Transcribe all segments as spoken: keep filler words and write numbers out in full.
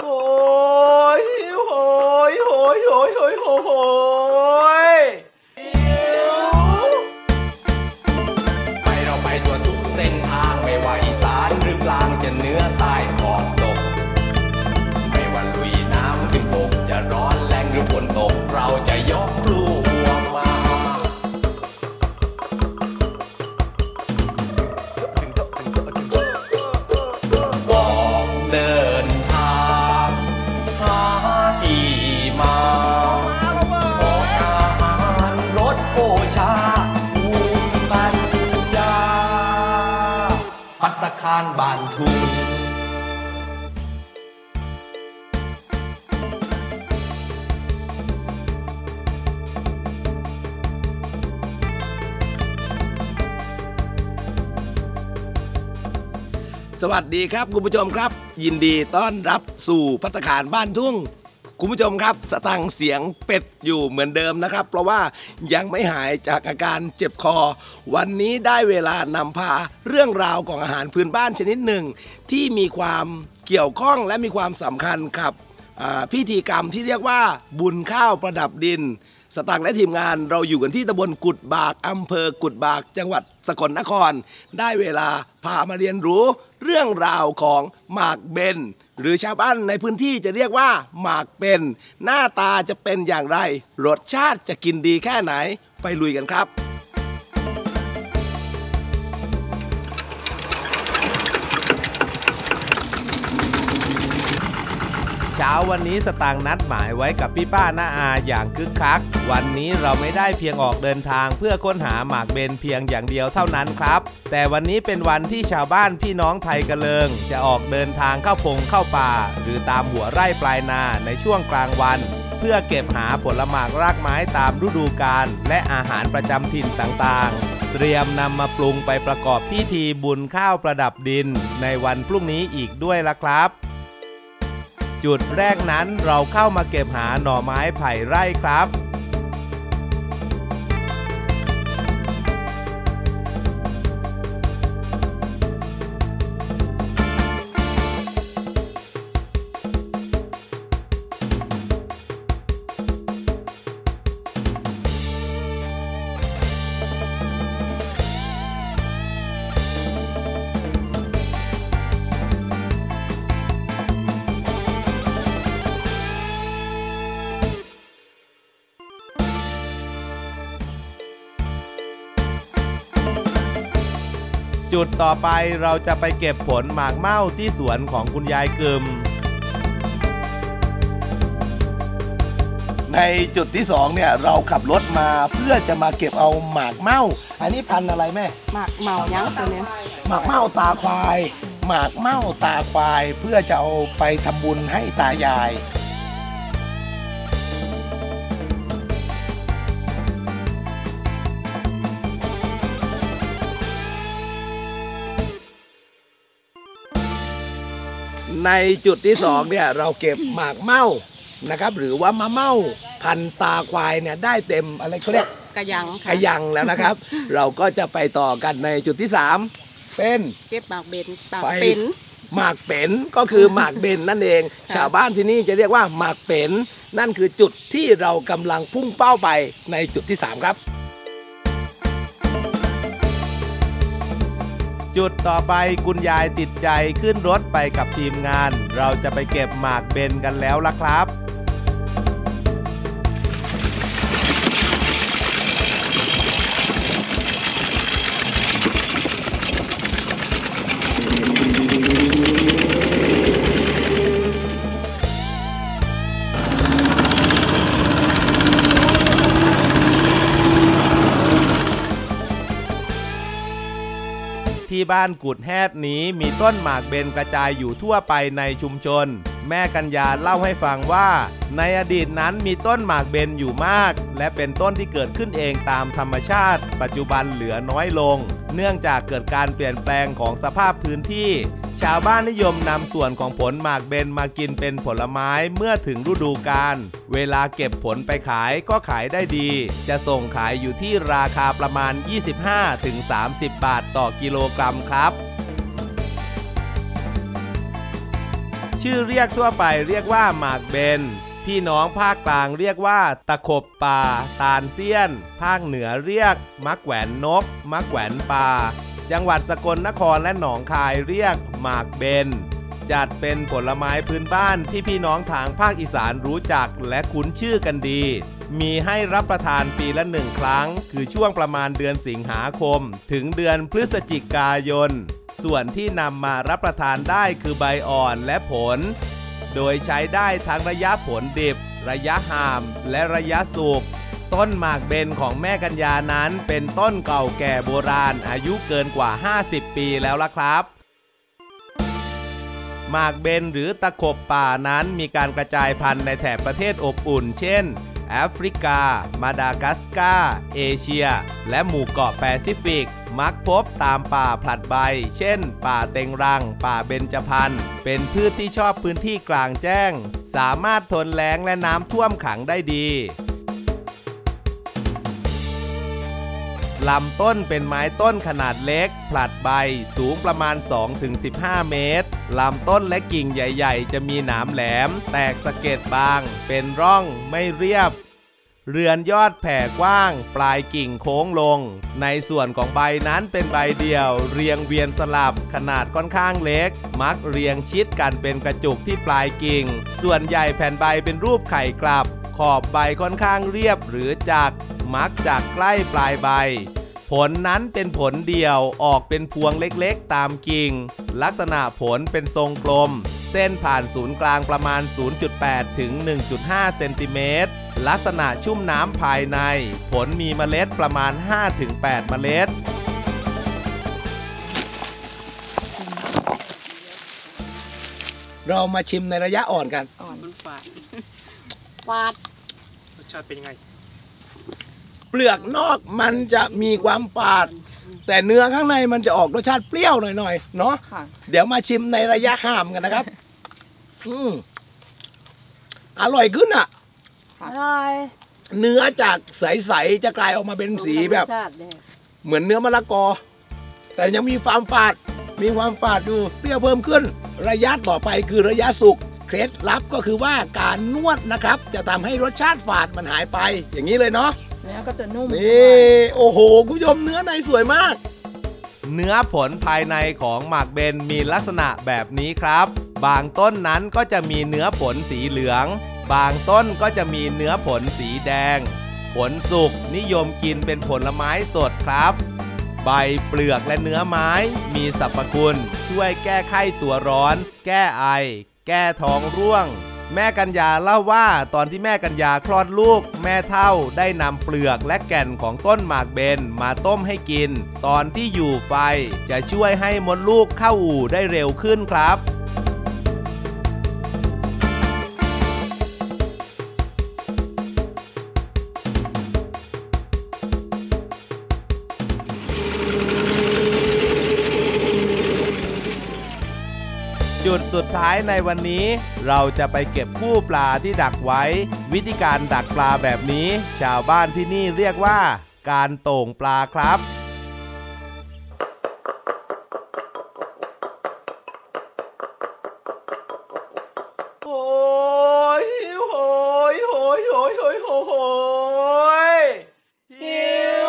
โอ้ยโอ้ยโอ้ยโอ้ยโอ้ยโอ้ยโอ้ยไปเราไปทั่วทุกเส้นทางไม่ว่าอีสานหรือกลางจะเหนือใต้ขอบตกไม่ว่าลุยน้ำขึ้นบกจะร้อนแรงหรือฝนตกเราจะยกลูกห่วงมาเดินทางหาที่มาขอการรถโอชาภูมิปัญญาภัตตาคารบ้านทุ่งสวัสดีครับคุณผู้ชมครับยินดีต้อนรับสู่ภัตตาคารบ้านทุ่งคุณผู้ชมครับสตังค์เสียงเป็ดอยู่เหมือนเดิมนะครับเพราะว่ายังไม่หายจากอาการเจ็บคอวันนี้ได้เวลานำพาเรื่องราวของอาหารพื้นบ้านชนิดหนึ่งที่มีความเกี่ยวข้องและมีความสำคัญกับพิธีกรรมที่เรียกว่าบุญข้าวประดับดินสตังค์และทีมงานเราอยู่กันที่ตำบลกุดบากอำเภอกุดบากจังหวัดสกลนครได้เวลาพามาเรียนรู้เรื่องราวของหมากเบนหรือชาวบ้านในพื้นที่จะเรียกว่าหมากเบนหน้าตาจะเป็นอย่างไรรสชาติจะกินดีแค่ไหนไปลุยกันครับเช้าวันนี้สตางค์นัดหมายไว้กับพี่ป้าน้าอาอย่างคึกคักวันนี้เราไม่ได้เพียงออกเดินทางเพื่อค้นหาหมากเบนเพียงอย่างเดียวเท่านั้นครับแต่วันนี้เป็นวันที่ชาวบ้านพี่น้องไทยกะเลิงจะออกเดินทางเข้าพงเข้าป่าหรือตามหัวไร่ปลายนาในช่วงกลางวันเพื่อเก็บหาผลหมากรากไม้ตามฤดูกาลและอาหารประจำถิ่นต่างๆเตรียมนำมาปรุงไปประกอบพิธีบุญข้าวประดับดินในวันพรุ่งนี้อีกด้วยละครับจุดแรกนั้นเราเข้ามาเก็บหาหน่อไม้ไผ่ไร่ครับจุดต่อไปเราจะไปเก็บผลหมากเม่าที่สวนของคุณยายกึมในจุดที่สองเนี่ยเราขับรถมาเพื่อจะมาเก็บเอาหมากเม่าอันนี้พันอะไรแม่หมากเม่าเนี้ยตัวเนี้ยหมากเม่าตาควายหมากเม่าตาควายเพื่อจะเอาไปทำบุญให้ตายายในจุดที่สองเนี่ยเราเก็บหมากเม่านะครับหรือว่ามะเม่าพันตาควายเนี่ยได้เต็มอะไรเขาเรียกกระยังกระยังแล้วนะครับ เราก็จะไปต่อกันในจุดที่สามเป็นเก็บหมากเบนหมากเบนหมากเบนก็คือหมากเบนนั่นเอง ชาวบ้านที่นี่จะเรียกว่าหมากเบนนั่นคือจุดที่เรากำลังพุ่งเป้าไปในจุดที่สามครับจุดต่อไปคุณยายติดใจขึ้นรถไปกับทีมงานเราจะไปเก็บหมากเบนกันแล้วล่ะครับที่บ้านกุดแฮดนี้มีต้นหมากเบนกระจายอยู่ทั่วไปในชุมชนแม่กัญญาเล่าให้ฟังว่าในอดีตนั้นมีต้นหมากเบนอยู่มากและเป็นต้นที่เกิดขึ้นเองตามธรรมชาติปัจจุบันเหลือน้อยลงเนื่องจากเกิดการเปลี่ยนแปลงของสภาพพื้นที่ชาวบ้านนิยมนำส่วนของผลหมากเบนมากินเป็นผลไม้เมื่อถึงฤดูกาลเวลาเก็บผลไปขายก็ขายได้ดีจะส่งขายอยู่ที่ราคาประมาณ ยี่สิบห้าถึงสามสิบบาทต่อกิโลกรัมครับ ชื่อเรียกทั่วไปเรียกว่าหมากเบนพี่น้องภาคกลางเรียกว่าตะขบป่าตาลเสี้ยนภาคเหนือเรียกมะแขวนนกมะแขวนป่าจังหวัดสกลนครและหนองคายเรียกหมากเบนจัดเป็นผลไม้พื้นบ้านที่พี่น้องทางภาคอีสานรู้จักและคุ้นชื่อกันดีมีให้รับประทานปีละหนึ่งครั้งคือช่วงประมาณเดือนสิงหาคมถึงเดือนพฤศจิกายนส่วนที่นำมารับประทานได้คือใบอ่อนและผลโดยใช้ได้ทั้งระยะผลดิบระยะห่ามและระยะสุกต้นหมากเบนของแม่กัญญานั้นเป็นต้นเก่าแก่โบราณอายุเกินกว่าห้าสิบปีแล้วล่ะครับหมากเบนหรือตะขบป่านั้นมีการกระจายพันธุ์ในแถบประเทศอบอุ่นเช่นแอฟริกามาดากัสการ์เอเชียและหมู่เกาะแปซิฟิกมักพบตามป่าผลัดใบเช่นป่าเต็งรังป่าเบญจพรรณเป็นพืชที่ชอบพื้นที่กลางแจ้งสามารถทนแล้งและน้ำท่วมขังได้ดีลำต้นเป็นไม้ต้นขนาดเล็กผลัดใบสูงประมาณ สองถึงสิบห้า เมตรลำต้นและกิ่งใหญ่ๆจะมีหนามแหลมแตกสะเก็ดบางเป็นร่องไม่เรียบเรือนยอดแผ่กว้างปลายกิ่งโค้งลงในส่วนของใบนั้นเป็นใบเดี่ยวเรียงเวียนสลับขนาดค่อนข้างเล็กมักเรียงชิดกันเป็นกระจุกที่ปลายกิ่งส่วนใหญ่แผ่นใบเป็นรูปไข่กลับขอบใบค่อนข้างเรียบหรือจักมักจักใกล้ปลายใบผลนั้นเป็นผลเดี่ยวออกเป็นพวงเล็กๆตามกิ่งลักษณะผลเป็นทรงกลมเส้นผ่านศูนย์กลางประมาณ ศูนย์จุดแปดถึงหนึ่งจุดห้า เซนติเมตรลักษณะชุ่มน้ำภายในผลมีเมล็ดประมาณ ห้าถึงแปด เมล็ดเรามาชิมในระยะอ่อนกันอ่อนฝาดฝาดรสชาติเป็นยังไงเปลือกนอกมันจะมีความฝาดแต่เนื้อข้างในมันจะออกรสชาติเปรี้ยวหน่อยๆเนาะเดี๋ยวมาชิมในระยะห่ามกันนะครับอืมอร่อยขึ้นอ่ะเนื้อจากใสๆจะกลายออกมาเป็นสีแบบเหมือนเนื้อมะละกอแต่ยังมีความฝาดมีความฝาดอยู่เปรี้ยวเพิ่มขึ้นระยะต่อไปคือระยะสุกเคล็ดลับก็คือว่าการนวดนะครับจะทำให้รสชาติฝาดมันหายไปอย่างนี้เลยเนาะเนื้อก็จะนุ่มนี่โอ้โหคุณผู้ชมเนื้อในสวยมากเนื้อผลภายในของหมากเบนมีลักษณะแบบนี้ครับบางต้นนั้นก็จะมีเนื้อผลสีเหลืองบางต้นก็จะมีเนื้อผลสีแดงผลสุกนิยมกินเป็นผลไม้สดครับใบเปลือกและเนื้อไม้มีสรรพคุณช่วยแก้ไข้ตัวร้อนแก้ไอแก้ท้องร่วงแม่กัญญาเล่าว่าตอนที่แม่กัญญาคลอดลูกแม่เฒ่าได้นำเปลือกและแก่นของต้นหมากเบนมาต้มให้กินตอนที่อยู่ไฟจะช่วยให้มดลูกเข้าอู่ได้เร็วขึ้นครับจุดสุดท้ายในวันนี้เราจะไปเก็บคู่ปลาที่ดักไว้วิธีการดักปลาแบบนี้ชาวบ้านที่นี่เรียกว่าการโต่งปลาครับโอ้ยโอ้ยโอ้ยโอ้ยโอ้ยโอ้ยโอ้ยหิว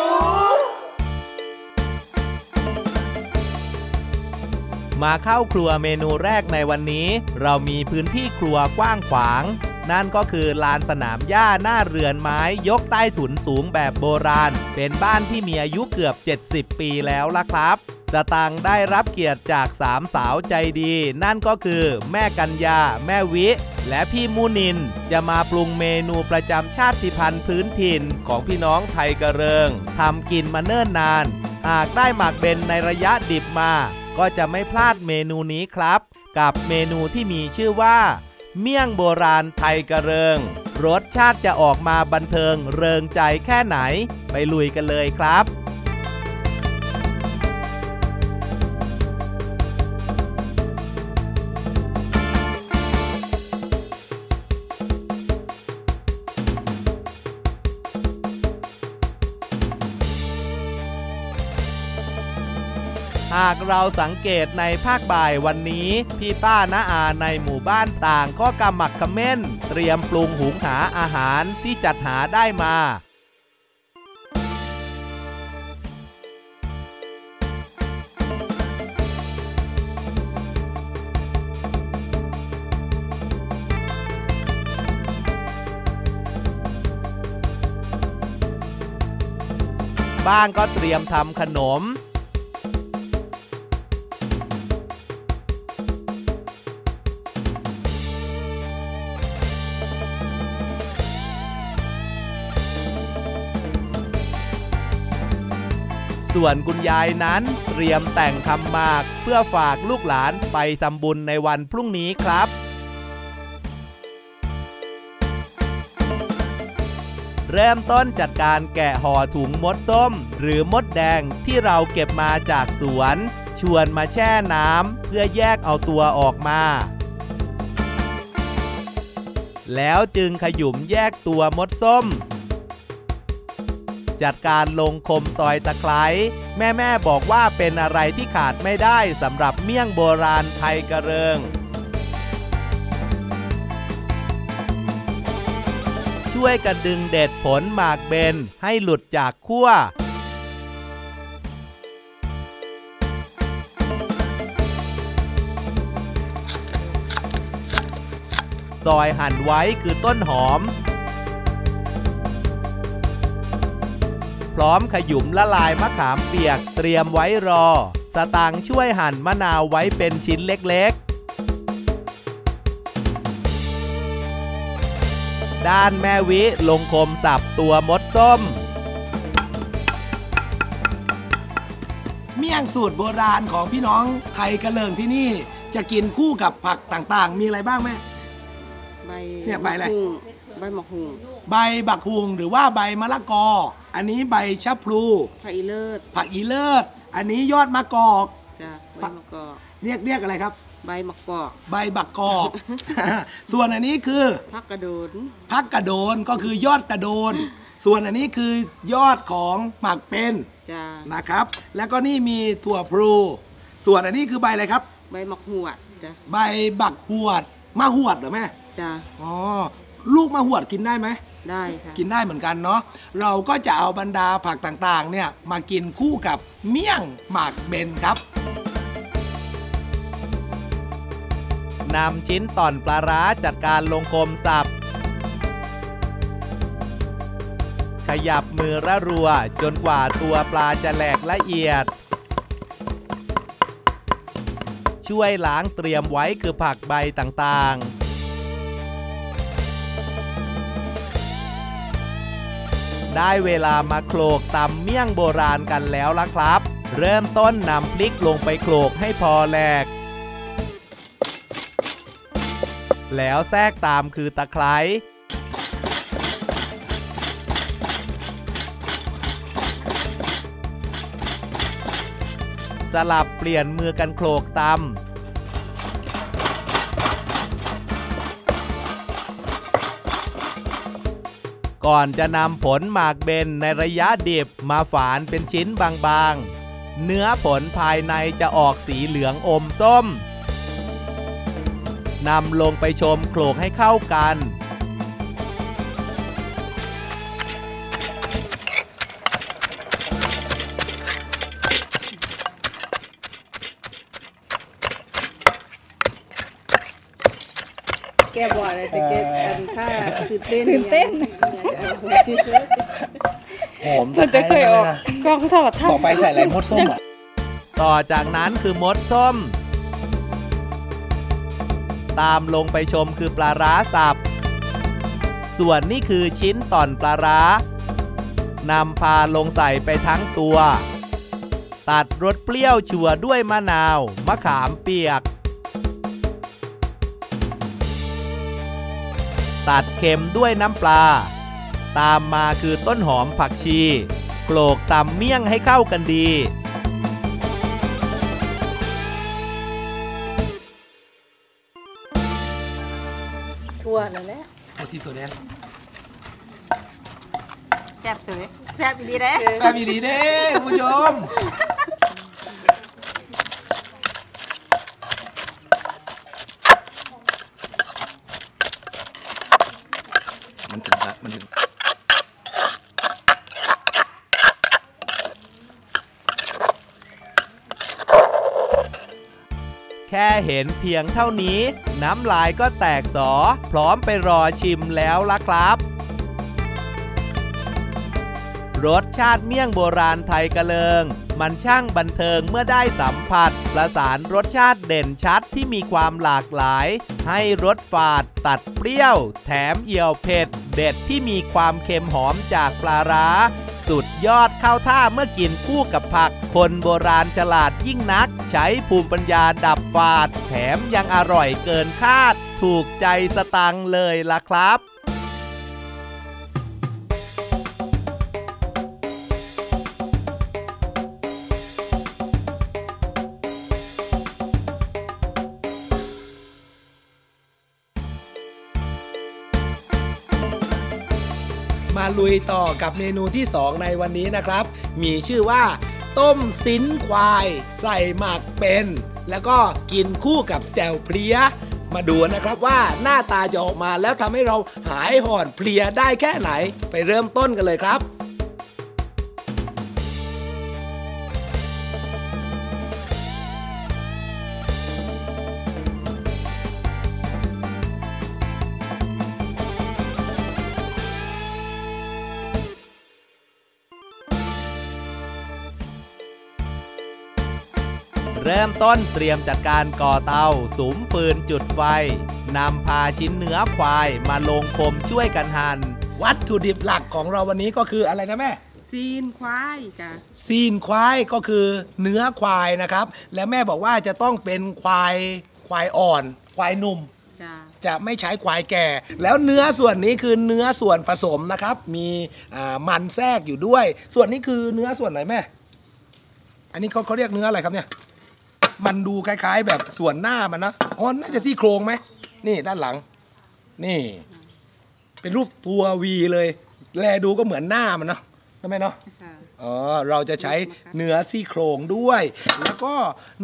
มาเข้าครัวเมนูแรกในวันนี้เรามีพื้นที่ครัวกว้างขวางนั่นก็คือลานสนามหญ้าหน้าเรือนไม้ยกใต้ถุนสูงแบบโบราณเป็นบ้านที่มีอายุเกือบเจ็ดสิบปีแล้วล่ะครับสตังค์ได้รับเกียรติจากสามสาวใจดีนั่นก็คือแม่กัญญาแม่วิและพี่มุนินจะมาปรุงเมนูประจำชาติพันธุ์พื้นถิ่นของพี่น้องไทยกะเริงทำกินมาเนิ่นนานหากได้หมากเบนในระยะดิบมาก็จะไม่พลาดเมนูนี้ครับกับเมนูที่มีชื่อว่าเมี่ยงโบราณไทยกะเริงรสชาติจะออกมาบันเทิงเริงใจแค่ไหนไปลุยกันเลยครับห หากเราสังเกตในภาคบ่ายวันนี้พี่ป้าน้าอาในหมู่บ้านต่างก็กำหมักกำเม่นเตรียมปรุงหุงหาอาหารที่จัดหาได้มาบ้างก็เตรียมทำขนมส่วนคุณยายนั้นเตรียมแต่งคำหมากเพื่อฝากลูกหลานไปทำบุญในวันพรุ่งนี้ครับเริ่มต้นจัดการแกะห่อถุงมดส้มหรือมดแดงที่เราเก็บมาจากสวนชวนมาแช่น้ำเพื่อแยกเอาตัวออกมาแล้วจึงขยุมแยกตัวมดส้มจัดการลงคมซอยตะไคร้แม่แม่บอกว่าเป็นอะไรที่ขาดไม่ได้สำหรับเมี่ยงโบราณไทยกระเริงช่วยกันดึงเด็ดผลหมากเบนให้หลุดจากขั้วซอยหั่นไว้คือต้นหอมพร้อมขยุมละลายมะขามเปียกเตรียมไว้รอสตางค์ช่วยหั่นมะนาวไว้เป็นชิ้นเล็กๆด้านแม่วิลงคมสับตัวมดส้มเมี่ยงสูตรโบราณของพี่น้องไทยกระเลิงที่นี่จะกินคู่กับผักต่างๆมีอะไรบ้างแม่ใบเนี่ยใบอะไรใบมะฮุงใบบักฮุงหรือว่าใบมะละกออันนี้ใบชะพลูผักอีเลิศผักอีเลิศอันนี้ยอดมะกอกจ้ะใบมะกอกเรียกเรียกอะไรครับใบมะกอกใบบักกอกส่วนอันนี้คือผักกระโดนผักกระโดนก็คือยอดกระโดนส่วนอันนี้คือยอดของหมากเป็นจ้ะนะครับแล้วก็นี่มีถั่วพลูส่วนอันนี้คือใบอะไรครับใบมะหวดจ้ะใบบักหวดมะหวดเหรอแม่จ้ะอ๋อลูกมะหวดกินได้ไหมได้ค่ะกินได้เหมือนกันเนาะเราก็จะเอาบรรดาผักต่างๆเนี่ยมากินคู่กับเมี่ยงหมากเบนครับนำชิ้นต่อนปลาร้าจัดการลงคมสับขยับมือระรัวจนกว่าตัวปลาจะแหลกละเอียดช่วยล้างเตรียมไว้คือผักใบต่างๆได้เวลามาโขลกตำเมี่ยงโบราณกันแล้วล่ะครับเริ่มต้นนำพริกลงไปโขลกให้พอแหลกแล้วแทรกตามคือตะไคร้สลับเปลี่ยนมือกันโขลกตำก่อนจะนำผลหมากเบนในระยะดิบมาฝานเป็นชิ้นบางๆเนื้อผลภายในจะออกสีเหลืองอมส้มนำลงไปชมโขลกให้เข้ากันแกบอกเลยแต่แกเป็นข้าตื่นเต้นตื่นเต้นหอมแต่เคยออกกล้องทอดต่อไปใส่อะไรมดส้มอ่ะต่อจากนั้นคือมดส้มตามลงไปชมคือปลาร้าสับส่วนนี่คือชิ้นต่อนปลาร้านำพาลงใส่ไปทั้งตัวตัดรสเปรี้ยวชัวด้วยมะนาวมะขามเปียกตัดเค็มด้วยน้ำปลาตามมาคือต้นหอมผักชีโขลกตำเมี่ยงให้เข้ากันดีทั่วเลยแหละเอาทีตัวแดงแซ่บสวยแซ่บอีหลีเด้แซ่บอีหลีเด้คุณผู้ชม คนอื่นแค่เห็นเพียงเท่านี้น้ำลายก็แตกสอพร้อมไปรอชิมแล้วล่ะครับรสชาติเมี่ยงโบราณไทยกะเลิงมันช่างบันเทิงเมื่อได้สัมผัสประสานรสชาติเด่นชัดที่มีความหลากหลายให้รสฝาดตัดเปรี้ยวแถมเอี่ยวเผ็ดเด็ดที่มีความเค็มหอมจากปลาร้าสุดยอดเข้าท่าเมื่อกินคู่กับผักคนโบราณฉลาดยิ่งนักใช้ภูมิปัญญาดับฝาดแถมยังอร่อยเกินคาดถูกใจสตังค์เลยล่ะครับมาลุยต่อกับเมนูที่สองในวันนี้นะครับมีชื่อว่าต้มสินควายใส่หมากเป็นแล้วก็กินคู่กับแจ่วเพลียมาดูนะครับว่าหน้าตาจะออกมาแล้วทำให้เราหายห่อนเพลียได้แค่ไหนไปเริ่มต้นกันเลยครับเริ่มต้นเตรียมจัดการก่อเตาสุมฟืนจุดไฟนำพาชิ้นเนื้อควายมาลงคมช่วยกันหั่นวัตถุดิบหลักของเราวันนี้ก็คืออะไรนะแม่ซีนควายจ้ะซีนควายก็คือเนื้อควายนะครับและแม่บอกว่าจะต้องเป็นควายควายอ่อนควายหนุ่มจะไม่ใช้ควายแก่แล้วเนื้อส่วนนี้คือเนื้อส่วนผสมนะครับมีมันแทรกอยู่ด้วยส่วนนี้คือเนื้อส่วนไหนแม่อันนี้เขาเขาเรียกเนื้ออะไรครับเนี่ยมันดูคล้ายๆแบบส่วนหน้ามันนะอ๋อน่าจะซี่โครงไหมนี่ด้านหลังนี่เป็นรูปตัววีเลยแลดูก็เหมือนหน้ามันนะใช่ไหมเนาะอ๋อเราจะใช้เนื้อซี่โครงด้วยแล้วก็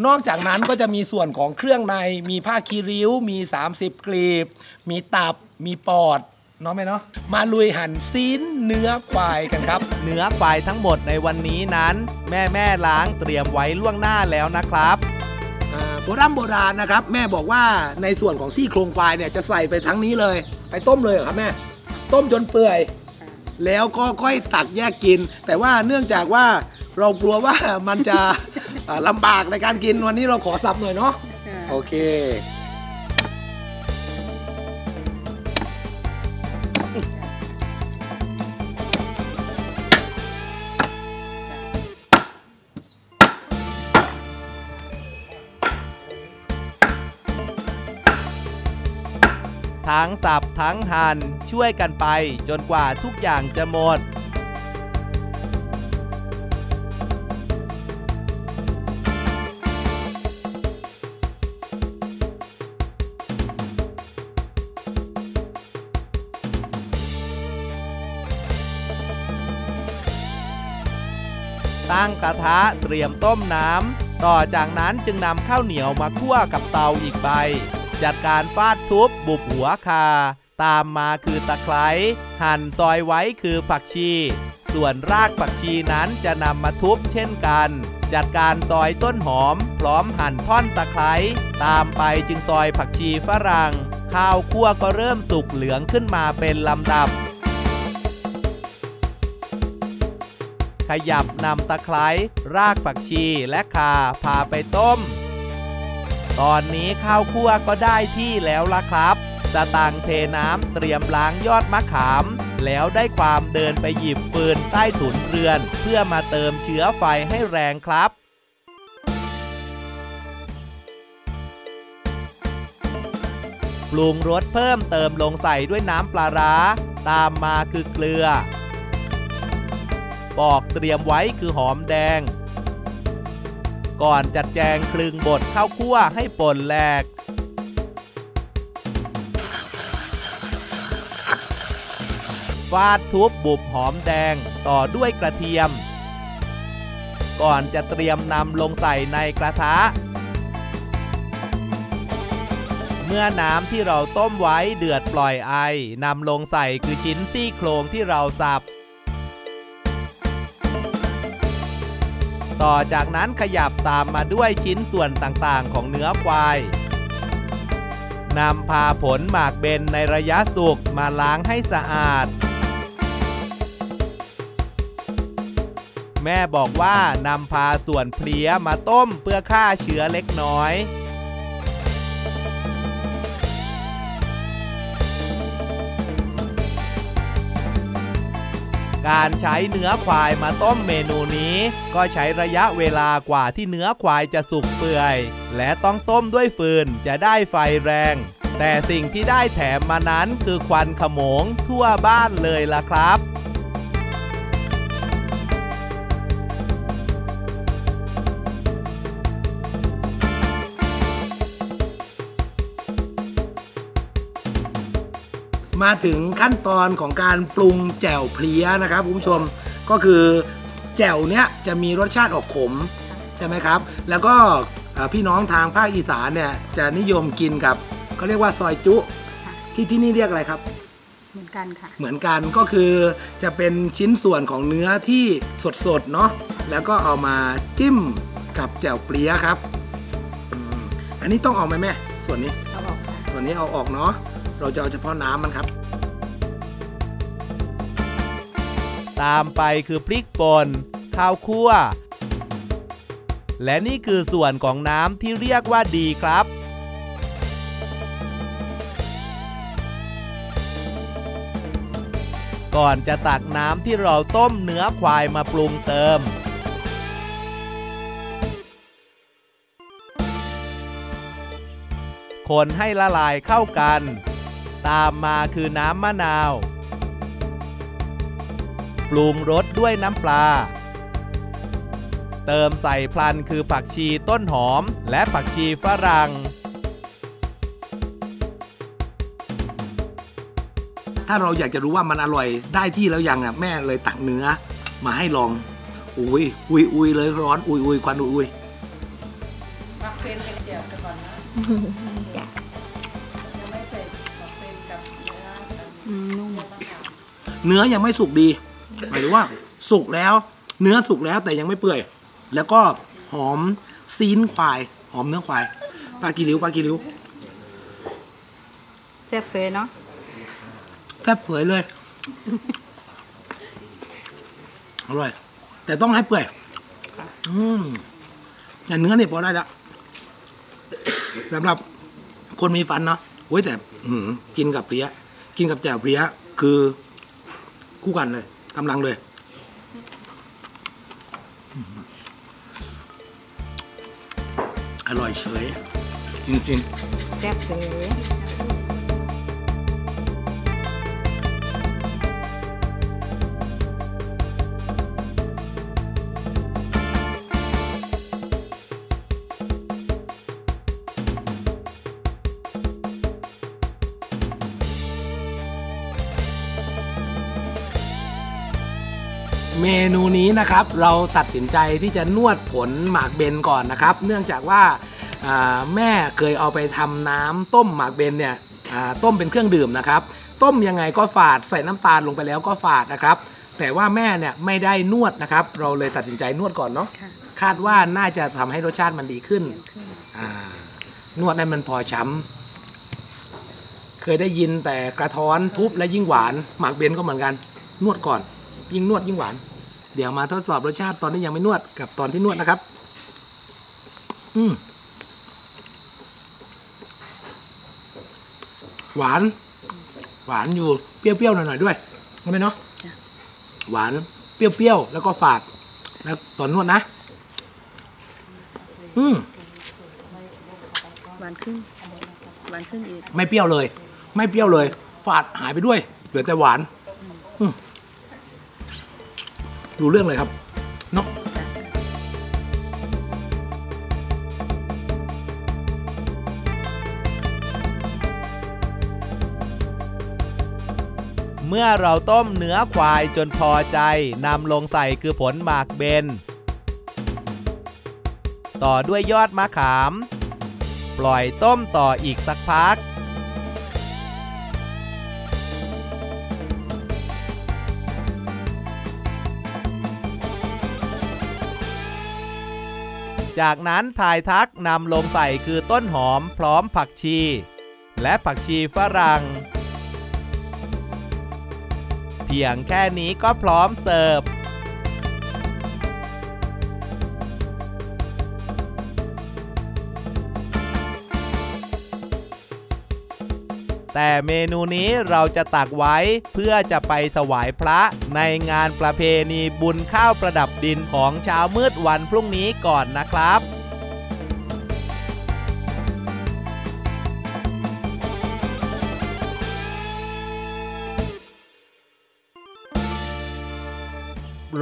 นอกจากนั้นก็จะมีส่วนของเครื่องในมีผ้าคีริ้วมีสามสิบกลีบมีตับมีปอดเนาะไหมเนาะมาลุยหั่นซีนเนื้อควายกันครับเนื้อควายทั้งหมดในวันนี้นั้นแม่แม่ล้างเตรียมไว้ล่วงหน้าแล้วนะครับโบราณโบราณนะครับแม่บอกว่าในส่วนของซี่โครงควายเนี่ยจะใส่ไปทั้งนี้เลยไปต้มเลยครับแม่ต้มจนเปื่อยแล้วก็ค่อยตักแยกกินแต่ว่าเนื่องจากว่าเรากลัวว่ามันจะ ลำบากในการกินวันนี้เราขอสับหน่อยเนาะ โอเคทั้งสับทั้งหั่นช่วยกันไปจนกว่าทุกอย่างจะหมดตั้งกระทะเตรียมต้มน้ำต่อจากนั้นจึงนำข้าวเหนียวมาคั่วกับเตาอีกใบจัดการฟาดทุบบุบหัวคาตามมาคือตะไคร้หั่นซอยไว้คือผักชีส่วนรากผักชีนั้นจะนำมาทุบเช่นกันจัดการซอยต้นหอมพร้อมหั่นท่อนตะไคร้ตามไปจึงซอยผักชีฝรั่งข้าวคั่วก็เริ่มสุกเหลืองขึ้นมาเป็นลำดับขยับนำตะไคร้รากผักชีและข่าพาไปต้มตอนนี้ข้าวคั่วก็ได้ที่แล้วล่ะครับสตางค์เทน้ำเตรียมล้างยอดมะขามแล้วได้ความเดินไปหยิบฟืนใต้ถุนเรือนเพื่อมาเติมเชื้อไฟให้แรงครับปรุงรสเพิ่มเติมลงใส่ด้วยน้ำปลาร้าตามมาคือเกลือปอกเตรียมไว้คือหอมแดงก่อนจัดแจงคลึงบดข้าวคั่วให้ป่นแหลกฟาดทุบบุบหอมแดงต่อด้วยกระเทียมก่อนจะเตรียมนำลงใส่ในกระทะเ มื่อน้ำที่เราต้มไว้เดือดปล่อยไอนำลงใส่คือชิ้นซี่โครงที่เราสับต่อจากนั้นขยับตามมาด้วยชิ้นส่วนต่างๆของเนื้อควายนำพาผลหมากเบนในระยะสุกมาล้างให้สะอาดแม่บอกว่านำพาส่วนเพลียมาต้มเพื่อฆ่าเชื้อเล็กน้อยการใช้เนื้อควายมาต้มเมนูนี้ก็ใช้ระยะเวลากว่าที่เนื้อควายจะสุกเปื่อยและต้องต้มด้วยฟืนจะได้ไฟแรงแต่สิ่งที่ได้แถมมานั้นคือควันขโมงทั่วบ้านเลยล่ะครับมาถึงขั้นตอนของการปรุงแจ่วเพลี้ยนะครับคุณผู้ชมก็คือแจ่วเนี้ยจะมีรสชาติออกขมใช่ไหมครับแล้วก็พี่น้องทางภาคอีสานเนี่ยจะนิยมกินกับเขาเรียกว่าซอยจุที่ที่นี่เรียกอะไรครับเหมือนกันค่ะเหมือนกันก็คือจะเป็นชิ้นส่วนของเนื้อที่สดๆเนาะแล้วก็เอามาจิ้มกับแจ่วเพลี้ยครับอันนี้ต้องออกไหมแม่ส่วนนี้เอาออกค่ะส่วนนี้เอาออกเนาะเราจะเอาเฉพาะน้ำมันครับตามไปคือพริกป่นข้าวคั่วและนี่คือส่วนของน้ำที่เรียกว่าดีครับก่อนจะตักน้ำที่เราต้มเนื้อควายมาปรุงเติมคนให้ละลายเข้ากันตามมาคือน้ำมะนาวปรุงรสด้วยน้ำปลาเติมใส่พลันคือผักชีต้นหอมและผักชีฝรั่งถ้าเราอยากจะรู้ว่ามันอร่อยได้ที่แล้วยังอ่ะแม่เลยตักเนื้อมาให้ลองอุ้ยอุ้ยอุ้ยเลยร้อนอุ้ยอุ้ยควันอุ้ยอุ้ยผักเป็นเป็นเดี่ยวก่อนนะเนื้อยังไม่สุกดีหมายถึงว่าสุกแล้วเนื้อสุกแล้วแต่ยังไม่เปื่อยแล้วก็หอมซีนควายหอมเนื้อควายปลากีริ้วปลากีริ้วแซ่บเฟยเนาะแซ่บเฟยเลยอร่อยแต่ต้องให้เปื่อยอืมแต่เนื้อเนี่ยพอได้แล้วสำหรับคนมีฟันเนาะโอ้ยแต่กินกับเปี๊ยะกินกับแจ่วเปี๊ยะคือคู่กันเลยกำลังเลยอร่อยเฉยจริงๆแซ่บเฉยเมนูนี้นะครับเราตัดสินใจที่จะนวดผลหมากเบนก่อนนะครับเนื่องจากว่าแม่เคยเอาไปทำน้ำต้มหมากเบนเนี่ยต้มเป็นเครื่องดื่มนะครับต้มยังไงก็ฝาดใส่น้ำตาลลงไปแล้วก็ฝาดนะครับแต่ว่าแม่เนี่ยไม่ได้นวดนะครับเราเลยตัดสินใจนวดก่อนเนาะคาดว่าน่าจะทำให้รสชาติมันดีขึ้นนวดให้มันพอช้ำเคยได้ยินแต่กระท้อนทุบและยิ่งหวานหมากเบนก็เหมือนกันนวดก่อนยิ่งนวดยิ่งหวานเดี๋ยวมาทดสอบรสชาติตอนนี้ยังไม่นวดกับตอนที่นวดนะครับอืมหวานหวานอยู่เปรี้ยวๆหน่อยๆด้วยใช่ไหมเนาะหวานเปรี้ยวๆแล้วก็ฝาดแล้วตอนนวดนะอืมหวานขึ้นหวานขึ้นอีกไม่เปรี้ยวเลยไม่เปรี้ยวเลยฝาดหายไปด้วยเหลือแต่หวานอืมดูเรื่องเลยครับเนาะเมื่อเราต้มเนื้อควายจนพอใจนำลงใส่คือผลหมากเบนต่อด้วยยอดมะขาม ปล่อยต้มต่ออีกสักพักจากนั้นถ่ายทักนำลงใส่คือต้นหอมพร้อมผักชีและผักชีฝรั่งเพียงแค่นี้ก็พร้อมเสิร์ฟแต่เมนูนี้เราจะตักไว้เพื่อจะไปถวายพระในงานประเพณีบุญข้าวประดับดินของเช้ามืดวันพรุ่งนี้ก่อนนะครับ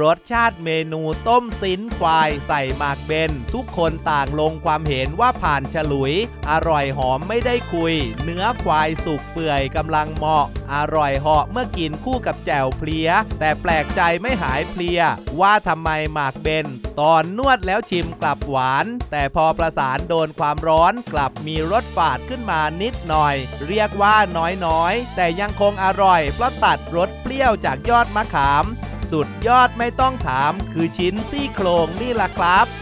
รสชาติเมนูต้มซิ้นควายใส่หมากเบนทุกคนต่างลงความเห็นว่าผ่านฉลุยอร่อยหอมไม่ได้คุยเนื้อควายสุกเปื่อยกำลังเหมาะอร่อยเหาะเมื่อกินคู่กับแจ่วเพลียแต่แปลกใจไม่หายเพลียว่าทำไมหมากเบนตอนนวดแล้วชิมกลับหวานแต่พอประสานโดนความร้อนกลับมีรสฝาดขึ้นมานิดหน่อยเรียกว่าน้อยๆแต่ยังคงอร่อยเพราะตัดรสเปรี้ยวจากยอดมะขามสุดยอดไม่ต้องถามคือชิ้นซี่โครงนี่ล่ะครับปิดท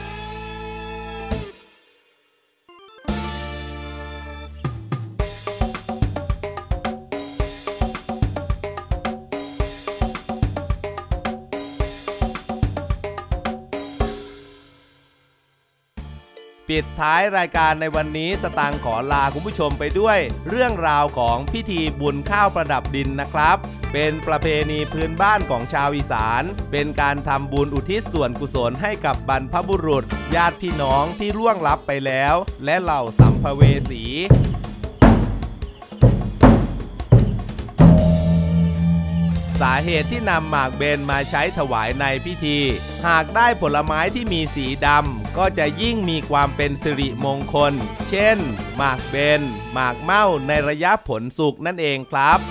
้ายรายการในวันนี้สตางค์ขอลาคุณผู้ชมไปด้วยเรื่องราวของพิธีบุญข้าวประดับดินนะครับเป็นประเพณีพื้นบ้านของชาวอีสานเป็นการทำบุญอุทิศส่วนกุศลให้กับบรรพบุรุษญาติพี่น้องที่ล่วงลับไปแล้วและเหล่าสัมภเวสีสาเหตุที่นำหมากเบญมาใช้ถวายในพิธีหากได้ผลไม้ที่มีสีดำก็จะยิ่งมีความเป็นสิริมงคลเช่นหมากเบญหมากเม่าในระยะผลสุกนั่นเองครับ